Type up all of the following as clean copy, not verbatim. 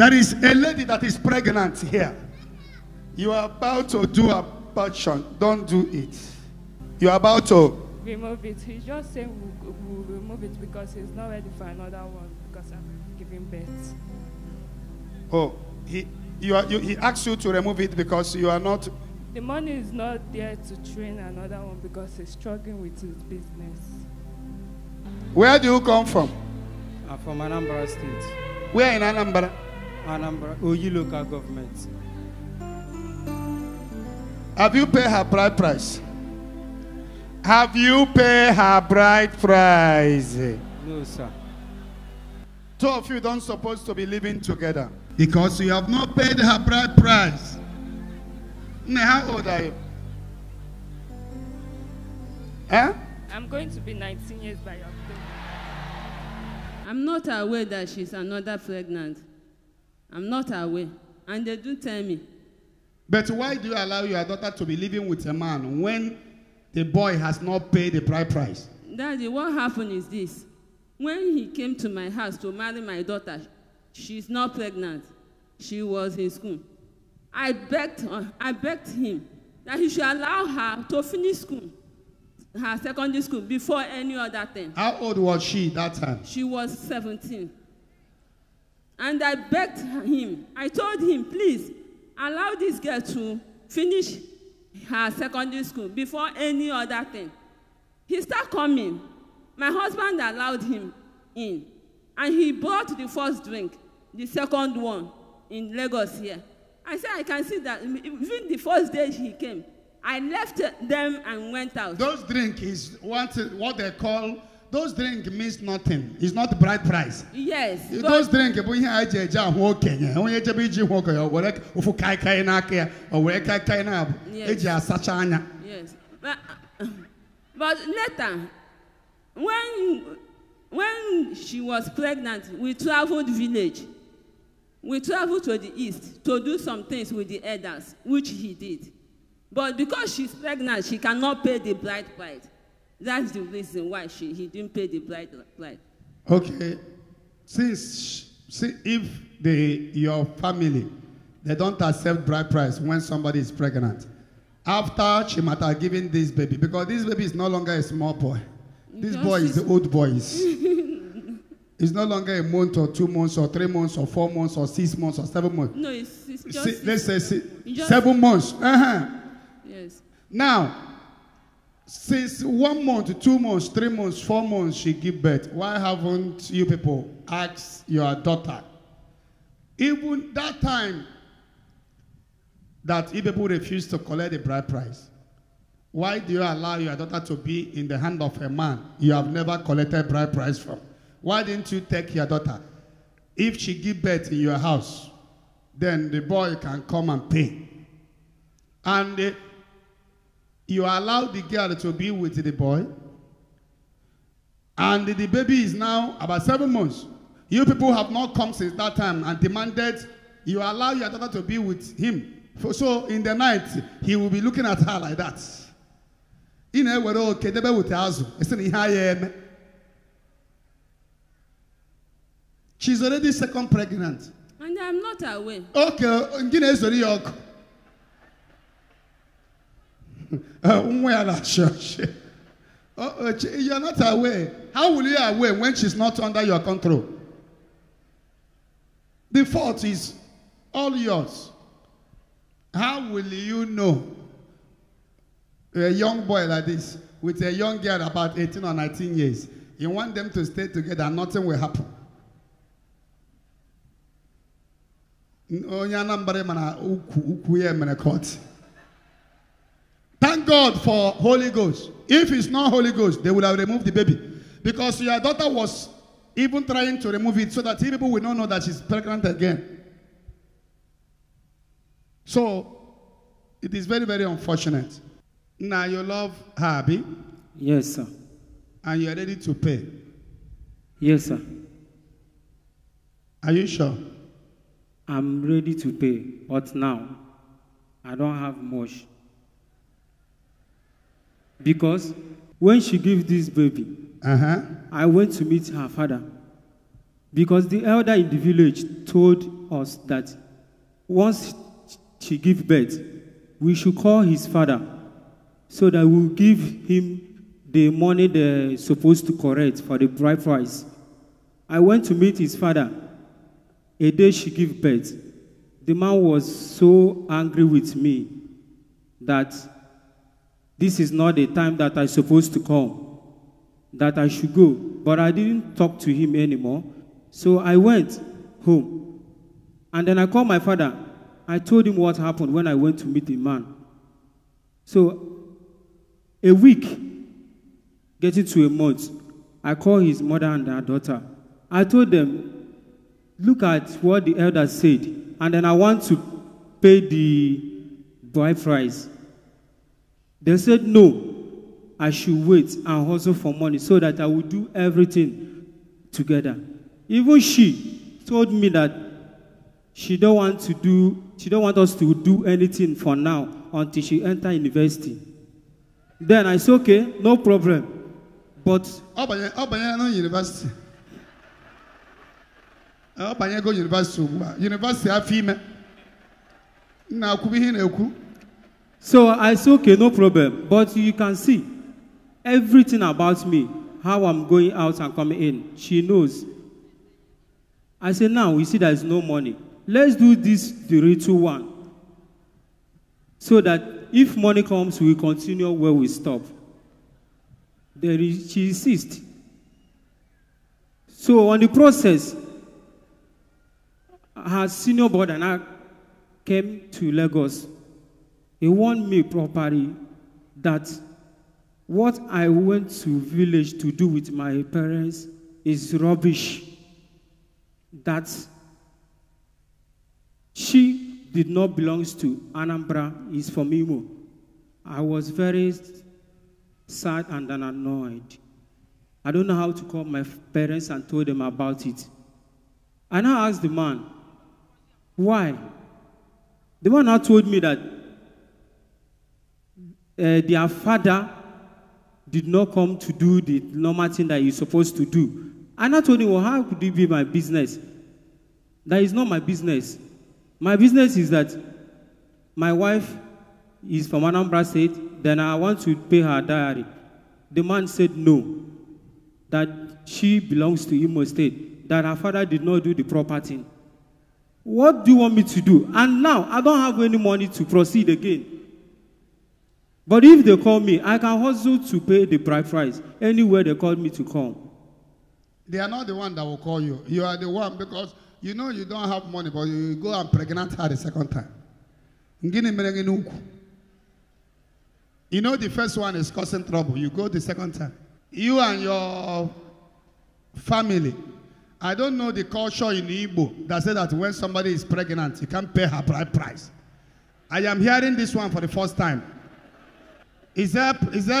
There is a lady that is pregnant here. You are about to do abortion. Don't do it. You are about to remove it. He's just saying we'll remove it because he's not ready for another one because I'm giving birth. Oh, he asked you to remove it because you are not. The money is not there to train another one because he's struggling with his business. Where do you come from? I'm from Anambra State. Where in Anambra? Anambra, Oyi local government. Have you paid her bride price? Have you paid her bride price? No, sir. Two of you don't supposed to be living together because you have not paid her bride price. Now, how old are you? Huh? I'm going to be 19 years by October. I'm not aware that she's another pregnant. I'm not aware. And they do tell me. But why do you allow your daughter to be living with a man when the boy has not paid the bride price? Daddy, what happened is this. When he came to my house to marry my daughter, she's not pregnant. She was in school. I begged him that he should allow her to finish school, her secondary school, before any other thing. How old was she that time? She was 17. And I begged him. I told him, please, allow this girl to finish her secondary school before any other thing. He started coming. My husband allowed him in. And he brought the first drink, the second one, in Lagos here. I said, I can see that. Even the first day he came, I left them and went out. Those drink is what they call, those drink means nothing. It's not bride price. Yes. Those drink, yes. But later, when she was pregnant, we traveled village. We traveled to the east to do some things with the elders, which he did. But because she's pregnant, she cannot pay the bride price. That's the reason why he didn't pay the bride price. Okay. Since if your family, they don't accept bride price when somebody is pregnant, after she might have given this baby, because this baby is no longer a small boy. This boy is the old boys. It's no longer a month or 2 months or 3 months or 4 months or 6 months or 7 months. No, it's just let's say 7 months. Yes. Now, since 1 month, 2 months, 3 months, 4 months she give birth, why haven't you people asked your daughter? Even that time that you people refused to collect the bride price, why do you allow your daughter to be in the hand of a man you have never collected bride price from? Why didn't you take your daughter? If she give birth in your house, then the boy can come and pay. And you allow the girl to be with the boy, and the baby is now about 7 months. You people have not come since that time and demanded you allow your daughter to be with him. So in the night, he will be looking at her like that. She's already second pregnant. And I'm not aware. Okay. You're not aware. How will you aware when she's not under your control? The fault is all yours. How will you know a young boy like this with a young girl about 18 or 19 years? You want them to stay together and nothing will happen. Thank God for Holy Ghost. If it's not Holy Ghost, they would have removed the baby. Because your daughter was even trying to remove it so that people will not know that she's pregnant again. So, it is very, very unfortunate. Now, you love her, B? Yes, sir. And you're ready to pay? Yes, sir. Are you sure? I'm ready to pay, but now, I don't have much. Because when she gave this baby, I went to meet her father. Because the elder in the village told us that once she gives birth, we should call his father so that we'll give him the money they're supposed to correct for the bride price. I went to meet his father. A day she gave birth, the man was so angry with me that this is not the time that I'm supposed to come, that I should go. But I didn't talk to him anymore. So I went home. And then I called my father. I told him what happened when I went to meet the man. So a week, getting to a month, I called his mother and her daughter. I told them, look at what the elder said, and then I want to pay the bride price. They said, no, I should wait and hustle for money so that I will do everything together. Even she told me that she don't want us to do anything for now until she enters university. Then I said, okay, no problem. But university. Go university. University. So I said, okay, no problem. But you can see everything about me, how I'm going out and coming in. She knows. I said, now we see there is no money. Let's do this the ritual one, so that if money comes, we continue where we stop. She insists. So on the process, her senior brother and I came to Lagos. He warned me properly that what I went to village to do with my parents is rubbish. That she did not belong to Anambra, is from Imo. I was very sad and annoyed. I don't know how to call my parents and told them about it. And I asked the man, why? The man now told me that their father did not come to do the normal thing that he's supposed to do. And I told him, well, how could it be my business? That is not my business. My business is that my wife is from Anambra State, then I want to pay her diary. The man said no, that she belongs to Imo State, that her father did not do the proper thing. What do you want me to do? And now, I don't have any money to proceed again. But if they call me, I can hustle to pay the bride price anywhere they call me to come. They are not the one that will call you. You are the one because you know you don't have money, but you go and pregnant her the second time. You know the first one is causing trouble. You go the second time. You and your family. I don't know the culture in Igbo that says that when somebody is pregnant, you can't pay her bride price. I am hearing this one for the first time. Is there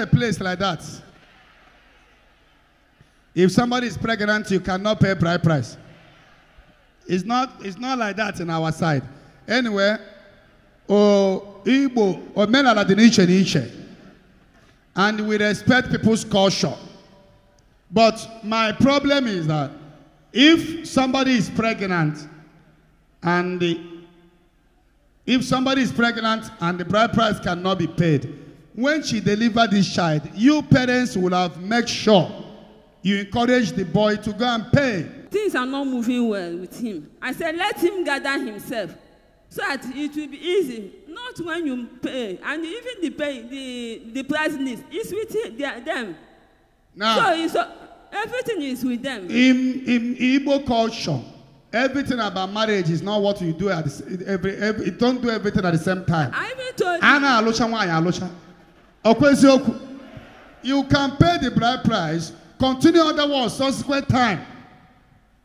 a place like that? If somebody is pregnant, you cannot pay bride price. It's not like that in our side. Anyway, Igbo, or men are the niche, and we respect people's culture. But my problem is that if somebody is pregnant and the bride price cannot be paid, when she delivered this child, you parents will have made sure you encourage the boy to go and pay. Things are not moving well with him. I said, let him gather himself, so that it will be easy. Not when you pay, and even the price list is with them. Now, so everything is with them. In Igbo culture, everything about marriage is not what you do at the, every don't do everything at the same time. I even told you can pay the bride price, continue otherwise subsequent time.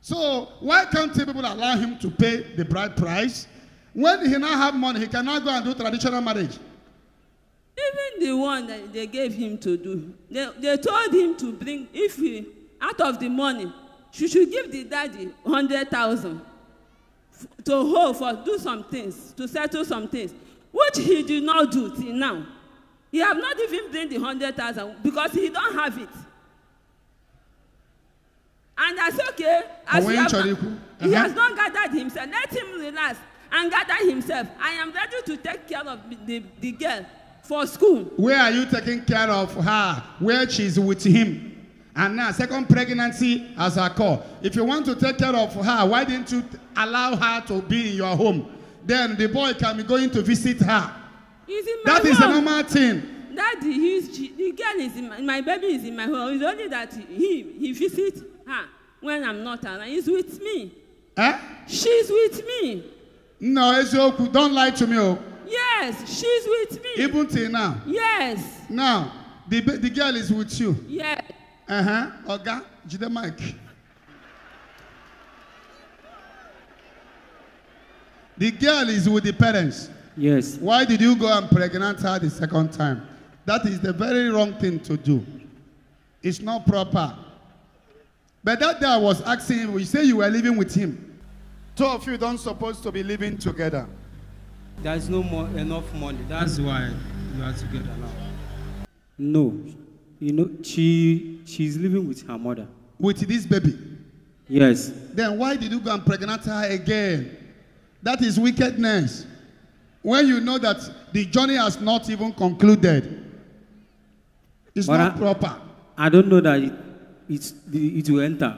So why can't people allow him to pay the bride price? When he now have money, he cannot go and do traditional marriage. Even the one that they gave him to do, they told him to bring, if he, out of the money, she should give the daddy 100,000 to hold for do some things, to settle some things, which he did not do till now. He have not even bring the 100,000 because he don't have it. And that's okay. As you have, he has not gathered himself. Let him relax and gather himself. I am ready to take care of the girl for school. Where are you taking care of her? Where she's with him. And now, second pregnancy as a call. If you want to take care of her, why didn't you allow her to be in your home? Then the boy can be going to visit her. That is a normal thing. Daddy, the girl is in my baby is in my home. It's only that he visits her when I'm not around. He's with me. Eh? She's with me. No, it's okay. Don't lie to me. Oh. Yes, she's with me. Even till now. Yes. Now, the girl is with you. Yes. Oga, give the mic. The girl is with the parents. Yes. Why did you go and pregnant her the second time? That is the very wrong thing to do. It's not proper. But that day I was asking him, you say you were living with him. Two of you don't supposed to be living together. There is no more enough money. That's why you are together now. No. You know, she's living with her mother. With this baby? Yes. Then why did you go and pregnant her again? That is wickedness. When you know that the journey has not even concluded. It's but not proper. I don't know that it will enter.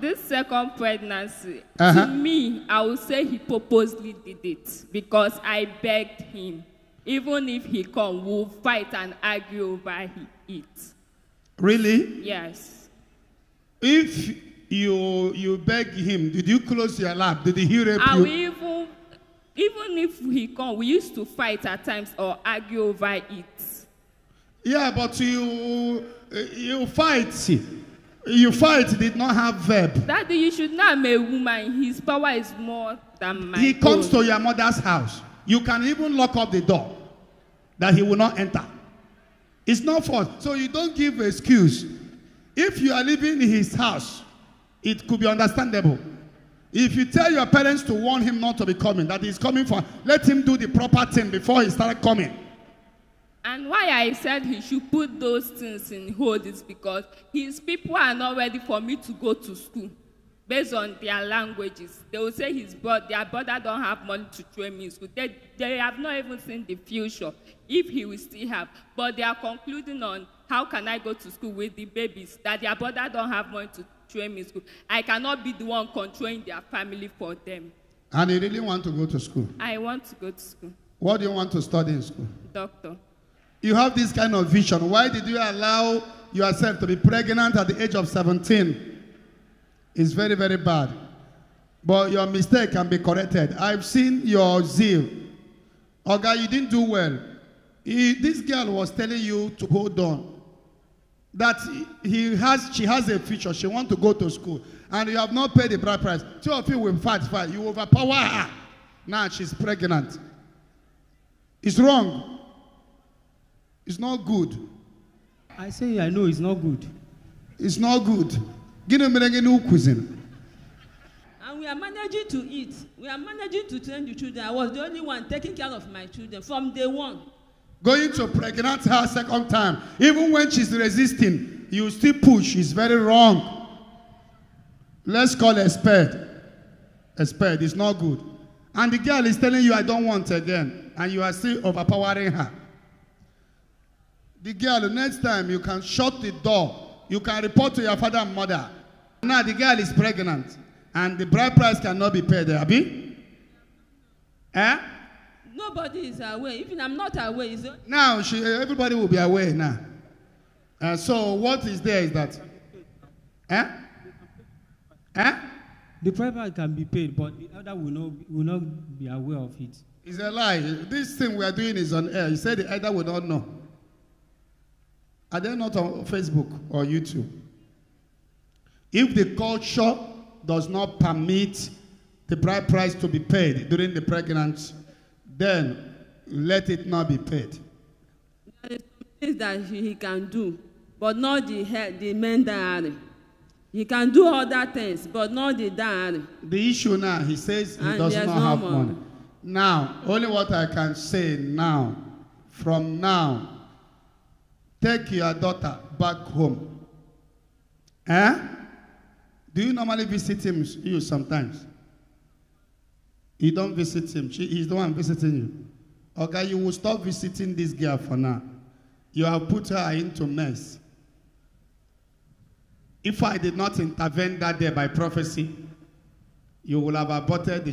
This second pregnancy, to me, I would say he purposely did it because I begged him. Even if he come, we'll fight and argue over it. Really? Yes. If you beg him, did you close your lap? Did he rape you? Even if he come, we used to fight at times or argue over it. Yeah, but you fight did not have verb. Daddy, you should not have a woman. His power is more than mine. He comes to your mother's house. You can even lock up the door that he will not enter. It's not fun. So you don't give excuse. If you are living in his house, it could be understandable. If you tell your parents to warn him not to be coming, that he's coming for, let him do the proper thing before he started coming. And why I said he should put those things in hold is because his people are not ready for me to go to school. Based on their languages, they will say their brother don't have money to train me in school. They have not even seen the future, if he will still have. But they are concluding on how can I go to school with the babies, that their brother don't have money to train me in school. I cannot be the one controlling their family for them. And you really want to go to school? I want to go to school. What do you want to study in school? Doctor. You have this kind of vision. Why did you allow yourself to be pregnant at the age of 17? It's very, very bad. But your mistake can be corrected. I've seen your zeal. Oga, you didn't do well. This girl was telling you to hold on. That she has a future. She wants to go to school. And you have not paid the bride price. Two of you will fight. You overpower her. Now she's pregnant. It's wrong. It's not good. I say I know it's not good. It's not good. And we are managing to eat. We are managing to train the children. I was the only one taking care of my children from day one. Going to pregnant her second time. Even when she's resisting, you still push. It's very wrong. Let's call a spade. A spade is not good. And the girl is telling you, I don't want again. And you are still overpowering her. The girl, next time you can shut the door. You can report to your father and mother. Now the girl is pregnant, and the bride price cannot be paid. Abi? Eh? Nobody is away. Even I'm not away. Now everybody will be away now. So what is there is that? Eh? Eh? The bride price can be paid, but the other will not be aware of it. It's a lie. This thing we are doing is on air. You said the other will not know. Are they not on Facebook or YouTube? If the culture does not permit the bride price to be paid during the pregnancy, then let it not be paid. There is things that he can do, but not the men diary. He can do other things, but not the diary. The issue now, he says he does not have money. Now, only what I can say now, from now, take your daughter back home. Eh? Do you normally visit him, you sometimes? You don't visit him. He's the one visiting you. Okay, you will stop visiting this girl for now. You have put her into mess. If I did not intervene that day by prophecy, she will have aborted the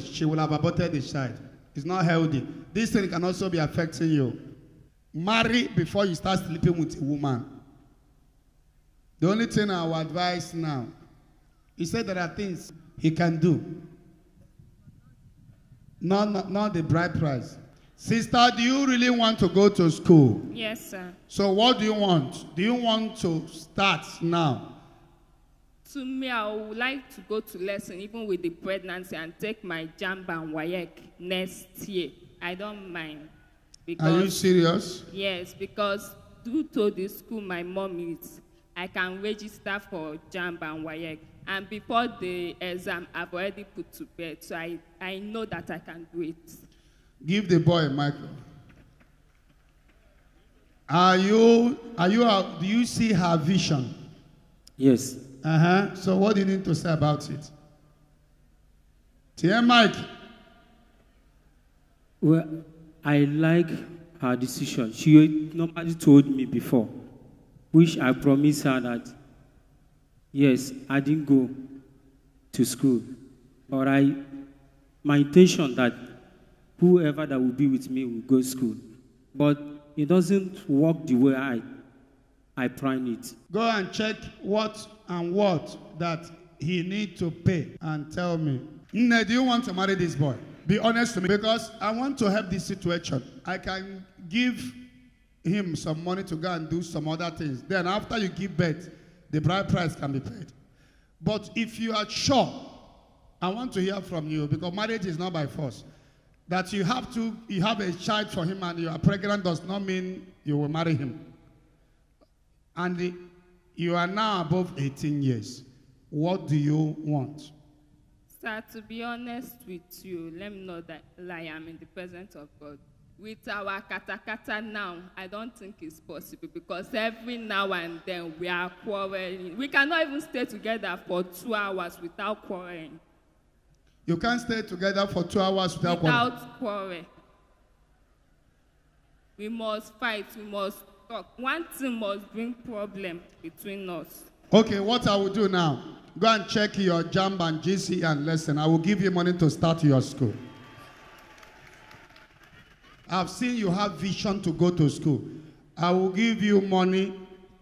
child. It's not healthy. This thing can also be affecting you. Marry before you start sleeping with a woman. The only thing I will advise now, he said there are things he can do. Not the bride price. Sister, do you really want to go to school? Yes, sir. So what do you want? Do you want to start now? To me, I would like to go to lesson, even with the pregnancy, and take my JAMB and WAEC next year. I don't mind. Because, are you serious? Yes, because due to the school my mom is, I can register for JAMB and WAEC. And before the exam, I've already put to bed, so I know that I can do it. Give the boy a microphone. Do you see her vision? Yes. Uh-huh. So what do you need to say about it? Dear Mike. Well, I like her decision. She normally told me before, which I promised her that, yes, I didn't go to school. But my intention that whoever that will be with me will go to school. But it doesn't work the way I planned it. Go and check what that he needs to pay and tell me. Nne, do you want to marry this boy? Be honest to me, because I want to help this situation. I can give him some money to go and do some other things. Then after you give birth, the bride price can be paid. But if you are sure, I want to hear from you, because marriage is not by force. That you have a child for him and you are pregnant does not mean you will marry him. And you are now above 18 years. What do you want? Sir, to be honest with you, let me know that I am in the presence of God. With our katakata now, I don't think it's possible, because every now and then we are quarreling. We cannot even stay together for 2 hours without quarreling. You can't stay together for 2 hours without quarreling? Without quarrel. We must fight. We must talk. One thing must bring problem between us. Okay, what I will do now, go and check your JAMB and GC and lesson. I will give you money to start your school. I've seen you have vision to go to school. I will give you money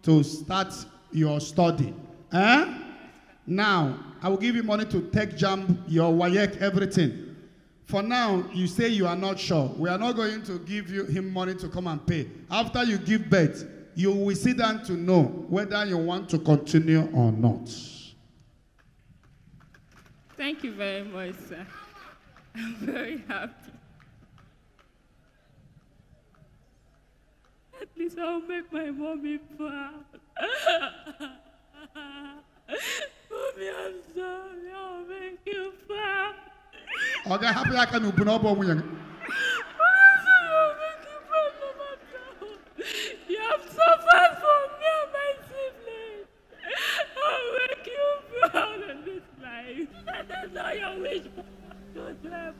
to start your study. Eh? Now, I will give you money to take JAMB, your WAEC, everything. For now, you say you are not sure. We are not going to give him money to come and pay. After you give birth, you will sit down to know whether you want to continue or not. Thank you very much, sir. I'm very happy. At least I'll make my mommy proud. Mommy, I'm sorry. I'll make you proud. Okay, happy I can open up on you. You have suffered for me and my siblings. I'll make you proud in this life. That is not your wish. Don't laugh.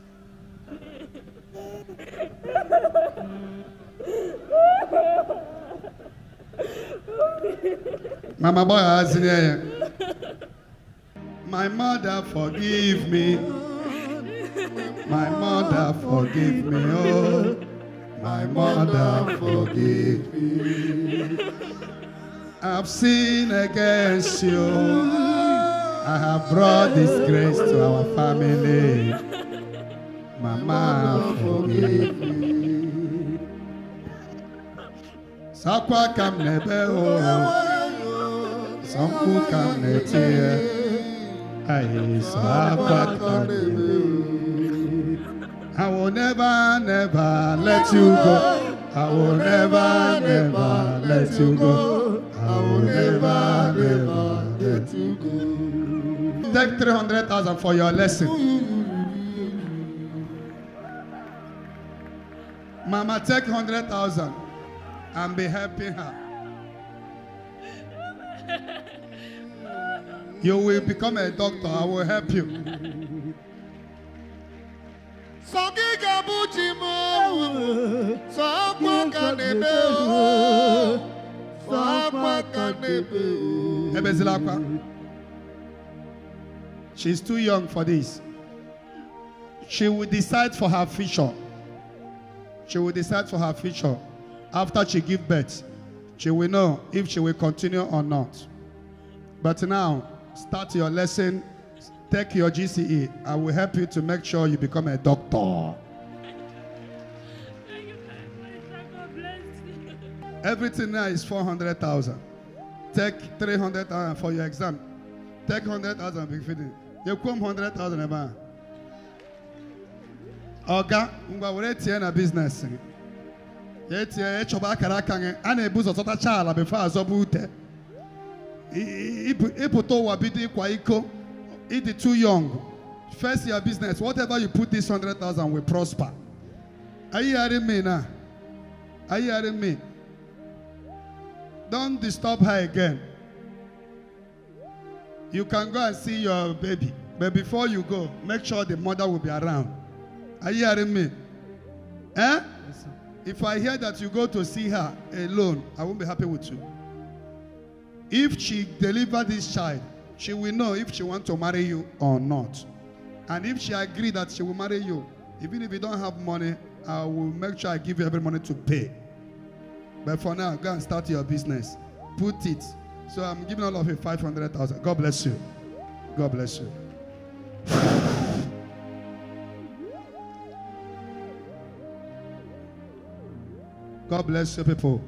Mama boy has here. My mother forgive me. My mother forgive me. Oh, my mother forgive me. I've sinned against you. I have brought disgrace to our family. Mama forgive me. Sakwa kam nebe o, sampu kam nete. I will never, never let you go. I will never, never let you go. I will never, never let you go. Take 300,000 for your lesson. Mama, take 100,000 and be helping her. You will become a doctor. I will help you. She's too young for this. She will decide for her future. She will decide for her future. After she gives birth, she will know if she will continue or not. But now, start your lesson, take your GCE. I will help you to make sure you become a doctor. Everything now is 400,000. Take 300,000 for your exam. Take 100,000 big feeding. You come 100,000 a man. Oga, we're in business. Yet, it's too young. First year business, whatever you put this 100,000 will prosper. Are you hearing me now? Are you hearing me? Don't disturb her again. You can go and see your baby, but before you go, make sure the mother will be around. Are you hearing me? Eh? Yes, if I hear that you go to see her alone, I won't be happy with you. If she delivers this child, she will know if she wants to marry you or not. And if she agrees that she will marry you, even if you don't have money, I will make sure I give you every money to pay. But for now, go and start your business. Put it. So I'm giving all of you 500,000. God bless you. God bless you. God bless you, people.